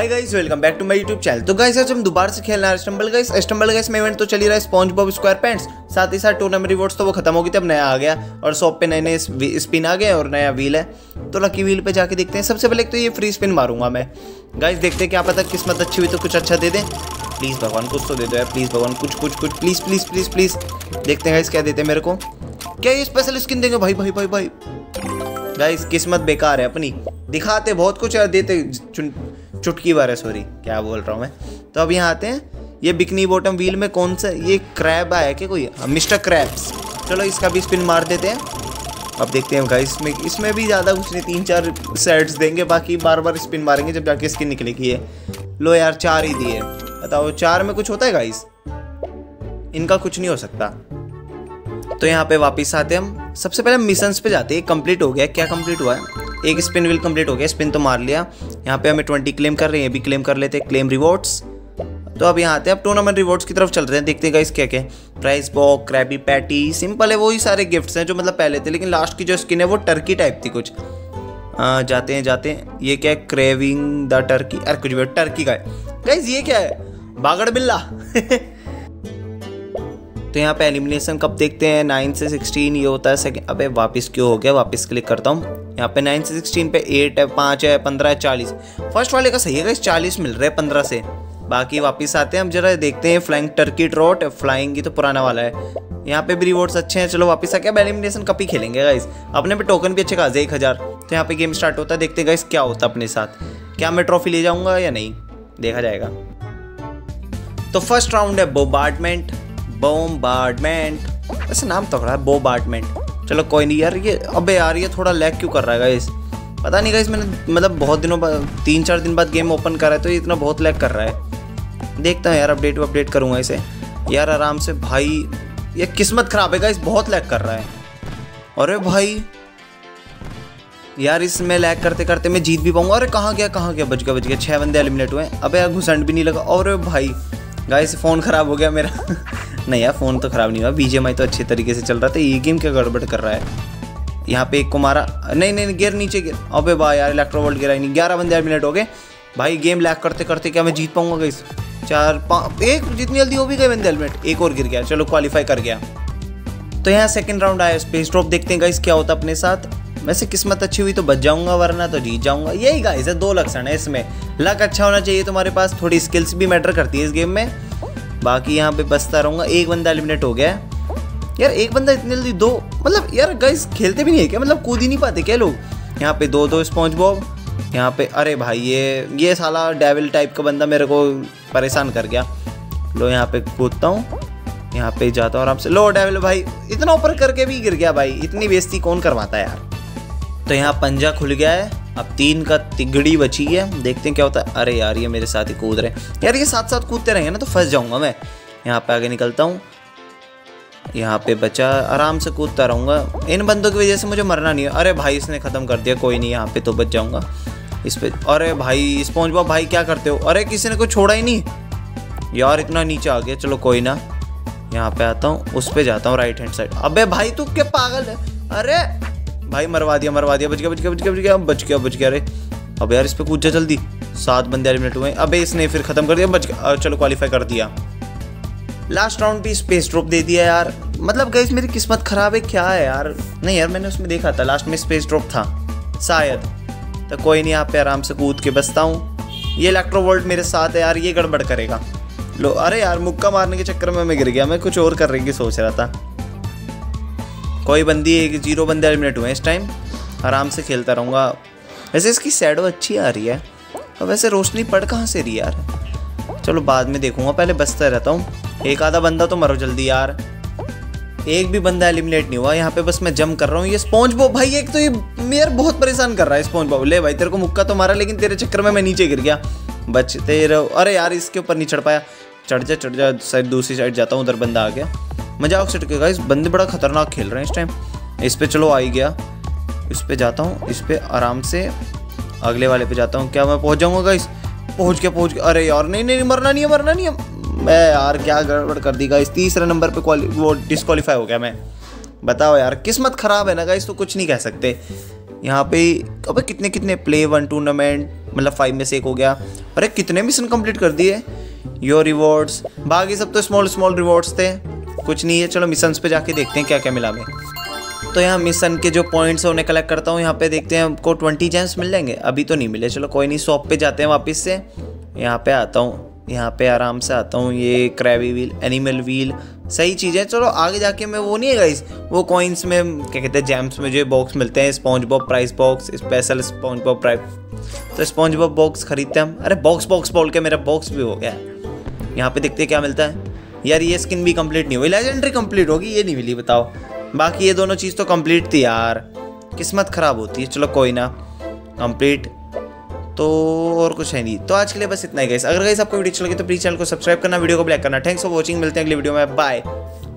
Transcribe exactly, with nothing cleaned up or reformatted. Hi guys, welcome back to my YouTube channel. तो guys आज हम दोबारा से खेलना है स्टम्बल गाइस। स्टम्बल गाइस में इवेंट तो चल ही रहा है स्पॉन्जबॉब स्क्वायरपैंट्स, साथ ही साथ टूर्नामेंट रिवॉर्ड्स तो वो खत्म हो गई थी, अब नया आ गया और शॉप पे नए नए स्पिन आ गए और नया व्हील है। तो लकी व्हील पे जाके देखते हैं। सबसे पहले तो ये फ्री स्पिन मारूंगा मैं गाइस, देखते हैं क्या पता किस्मत अच्छी हुई तो कुछ अच्छा दे दें। प्लीज़ भगवान कुछ तो दे दो यार, प्लीज़ भगवान कुछ कुछ कुछ प्लीज़ प्लीज़ प्लीज़ प्लीज़। देखते हैं गाइस क्या देते हैं मेरे को, क्या ये स्पेशल स्किन देंगे? भाई भाई भाई भाई गाइस किस्मत बेकार है अपनी, दिखाते बहुत कुछ यार देते चुटकी बार है। सॉरी क्या बोल रहा हूँ मैं। तो अब यहाँ आते हैं, ये बिकनी बॉटम व्हील में कौन सा ये क्रैब आया क्या कोई? मिस्टर क्रैब्स, चलो इसका भी स्पिन मार देते हैं। अब देखते हैं गाइस इसमें इसमें भी ज़्यादा कुछ नहीं, तीन चार सेट्स देंगे, बाकी बार बार स्पिन मारेंगे जब जाके स्किन निकलेगी। ये लो यार चार ही दिए, बताओ चार में कुछ होता है गाइस? इनका कुछ नहीं हो सकता। तो यहाँ पे वापस आते हम, सबसे पहले मिशंस पे जाते हैं। कंप्लीट हो गया, क्या कंप्लीट हुआ है? एक स्पिन व्हील कंप्लीट हो गया, स्पिन तो मार लिया। यहाँ पे हमें ट्वेंटी क्लेम कर रहे हैं, भी क्लेम कर लेते हैं, क्लेम रिवॉर्ड्स। तो अब यहाँ आते हैं, अब टूर्नामेंट रिवॉर्ड्स की तरफ चलते हैं, देखते हैं गाइस क्या क्या। Prize box, Krabby patty, simple है, वही सारे गिफ्ट्स हैं जो मतलब पहले थे, लेकिन लास्ट की जो स्किन है वो टर्की टाइप थी कुछ। आ, जाते हैं जाते हैं, ये क्या है? क्रेविंग द टर्की, अरे कुछ भी टर्की का है गाइस। ये क्या है? बागड़ बिल्ला। तो यहाँ पे एलिमिनेशन कब देखते हैं, नाइन से सिक्सटीन ये होता है सेकेंड। अबे वापस क्यों हो गया, वापस क्लिक करता हूँ। यहाँ पे नाइन से सिक्सटीन पे एट है, पाँच है, पंद्रह है, चालीस। फर्स्ट वाले का सही है गाइस, चालीस मिल रहे हैं पंद्रह से। बाकी वापस आते हैं हम, जरा देखते हैं फ्लाइंग टर्की ट्रॉट, फ्लाइंग की तो पुराना वाला है। यहाँ पे भी रिवॉर्ड्स अच्छे हैं। चलो वापस आके अब एलिमिनेशन कप ही खेलेंगे गाइस, अपने पे टोकन भी अच्छे खासे एक हज़ार। तो यहाँ पे गेम स्टार्ट होता है, देखते हैं गाइस क्या होता है अपने साथ, क्या मैं ट्रॉफी ले जाऊँगा या नहीं, देखा जाएगा। तो फर्स्ट राउंड है बोम्बार्डमेंट, बोम्बार्डमेंट ऐसे नाम तगड़ा है बोम्बार्डमेंट। चलो कोई नहीं यार, ये अबे यार ये थोड़ा लैग क्यों कर रहा है गाइस? पता नहीं गाइस, मैंने मतलब बहुत दिनों बाद, तीन चार दिन बाद गेम ओपन करा है तो ये इतना बहुत लैग कर रहा है। देखता हूँ यार अपडेट अपडेट करूँगा इसे यार आराम से। भाई ये किस्मत ख़राब है गाइस, बहुत लैग कर रहा है। अरे भाई यार इसमें लैग करते करते मैं जीत भी पाऊँगा। अरे कहाँ गया कहाँ गया, बच गया बच गया। छः बंदे एलिमिनेट हुए। अब यार घुसंड भी नहीं लगा। और भाई गाइस फ़ोन ख़राब हो गया मेरा। नहीं यार फ़ोन तो ख़राब नहीं हुआ, बीजीएमआई तो अच्छे तरीके से चल रहा था, ये गेम क्या गड़बड़ कर रहा है। यहाँ पे एक को मारा, नहीं नहीं गिर नीचे गिर। अबे भाई यार इलेक्ट्रोवोल्ट गिरा ही नहीं। ग्यारह बंदे एलिमिनेट हो गए भाई, गेम लैग करते करते। क्या मैं जीत पाऊंगा गाइस? चार पाँच एक जितनी जल्दी हो भी गए बंदे एलिमिनेट। एक और गिर गया, चलो क्वालिफाई कर गया। तो यहाँ सेकेंड राउंड आया स्पेस ड्रॉप, देखते हैं गाइस क्या होता अपने साथ। वैसे किस्मत अच्छी हुई तो बच जाऊंगा, वरना तो जीत जाऊंगा। यही गाइस है, दो लक्षण है इसमें, लक अच्छा होना चाहिए तुम्हारे पास, थोड़ी स्किल्स भी मैटर करती है इस गेम में। बाकी यहाँ पे बचता रहूँगा। एक बंदा एलिमिनेट हो गया यार, एक बंदा इतने जल्दी दो, मतलब यार गाइस खेलते भी नहीं है क्या, मतलब कूद ही नहीं पाते क्या लोग? यहाँ पे दो दो स्पॉन्जबॉब यहाँ पे। अरे भाई ये ये साला डेविल टाइप का बंदा मेरे को परेशान कर गया। लो यहाँ पे कूदता हूँ, यहाँ पे जाता हूँ आराम से। लो डेविल भाई इतना ऊपर करके भी गिर गया भाई, इतनी बेइज्जती कौन करवाता है यार। तो यहाँ पंजा खुल गया है, अब तीन का तिगड़ी बची है, देखते हैं क्या होता है। अरे यार ये मेरे साथ ही कूद रहे हैं यार, ये साथ साथ कूदते रहेंगे ना तो फंस जाऊंगा मैं। यहाँ पे आगे निकलता हूँ, यहाँ पे बचा, आराम से कूदता रहूँगा। इन बंदों की वजह से मुझे मरना नहीं है। अरे भाई इसने ख़त्म कर दिया, कोई नहीं यहाँ पे तो बच जाऊँगा इस पे। अरे भाई स्पॉन्जबॉब भाई क्या करते हो? अरे किसी ने कुछ छोड़ा ही नहीं यार, इतना नीचे आ गया। चलो कोई ना, यहाँ पे आता हूँ, उस पर जाता हूँ राइट हैंड साइड। अबे भाई तू क्या पागल है? अरे भाई मरवा दिया मरवा दिया, बच गया बच गया बच गया बच गया बच गया बच गया। अरे अब यार इस पर कूद जा जल्दी। सात बंदे एलिमिनेट हुए। अबे इसने फिर ख़त्म कर दिया, बच गया, चलो क्वालिफाई कर दिया। लास्ट राउंड भी स्पेस ड्रॉप दे दिया यार, मतलब गाइस मेरी किस्मत ख़राब है क्या है यार? नहीं यार मैंने उसमें देखा था लास्ट में स्पेस ड्रॉप था शायद। तो कोई नहीं, यहाँ पे आराम से कूद के बचता हूँ। ये इलेक्ट्रोवोल्ट मेरे साथ है यार, ये गड़बड़ करेगा। लो अरे यार मुक्का मारने के चक्कर में मैं गिर गया, मैं कुछ और करने की सोच रहा था। कोई बंदी एक जीरो बंदे एलिमिनेट हुए इस टाइम, आराम से खेलता रहूँगा। वैसे इसकी शैडो अच्छी आ रही है, और वैसे रोशनी पड़ कहाँ से रही यार? चलो बाद में देखूँगा, पहले बचता रहता हूँ। एक आधा बंदा तो मरो जल्दी यार, एक भी बंदा एलिमिनेट नहीं हुआ। यहाँ पे बस मैं जम कर रहा हूँ। ये स्पॉन्जबॉब भाई एक तो ये मेयर बहुत परेशान कर रहा है। स्पॉन्जबॉब ले भाई तेरे को मुक्का तो मारा, लेकिन तेरे चक्कर में मैं नीचे गिर गया, बचते रहो। अरे यार इसके ऊपर नहीं चढ़ पाया, चढ़ जा चढ़ जा साइड, दूसरी साइड जाता हूँ, उधर बंदा आ गया। मजाक से टकेगा, इस बंदे बड़ा खतरनाक खेल रहे हैं इस टाइम। इस पे चलो आ ही गया, इस पे जाता हूँ, इस पे आराम से अगले वाले पे जाता हूँ। क्या मैं पहुँच जाऊँगा गाइस? पहुँच गया पहुँच गया। अरे यार नहीं नहीं मरना नहीं है मरना नहीं है। मैं यार क्या गड़बड़ कर दी गाइस, तीसरे नंबर पे क्वाली वो डिस्क्वालीफाई हो गया मैं। बताओ यार किस्मत ख़राब है ना गाइस, तो कुछ नहीं कह सकते यहाँ पे। अब कितने कितने प्ले वन टूर्नामेंट मतलब फाइव में से एक हो गया। अरे कितने मिशन कंप्लीट कर दिए। योर रिवॉर्ड्स, बाकी सब तो स्मॉल स्मॉल रिवॉर्ड्स थे, कुछ नहीं है। चलो मिशंस पे जाके देखते हैं क्या क्या मिला हमें। तो यहाँ मिशन के जो पॉइंट्स हैं उन्हें कलेक्ट करता हूँ। यहाँ पे देखते हैं हमको ट्वेंटी जेम्स मिल जाएंगे, अभी तो नहीं मिले। चलो कोई नहीं, शॉप पे जाते हैं वापस से। यहाँ पे आता हूँ, यहाँ पे आराम से आता हूँ। ये क्रैबी व्हील, एनिमल व्हील, सही चीज़ें। चलो आगे जाके मैं वो नहीं है गाइस, वो कॉइन्स में क्या कहते हैं जेम्स में जो बॉक्स मिलते हैं, SpongeBob price box, special SpongeBob price, तो स्पॉन्जबॉब बॉक्स खरीदते हैं हम। अरे बॉक्स बॉक्स बोल के मेरा बॉक्स भी हो गया। यहाँ पे देखते क्या मिलता है। यार ये स्किन भी कंप्लीट नहीं हुई, लेजेंडरी कंप्लीट होगी, ये नहीं मिली, बताओ। बाकी ये दोनों चीज़ तो कंप्लीट थी यार, किस्मत ख़राब होती है। चलो कोई ना, कंप्लीट तो और कुछ है नहीं। तो आज के लिए बस इतना ही गाइस। अगर गाइस आपको वीडियो अच्छी लगी तो प्लीज़ चैनल को सब्सक्राइब करना, वीडियो को लाइक करना। थैंक्स फॉर वॉचिंग, मिलते हैं अगली वीडियो में, बाय।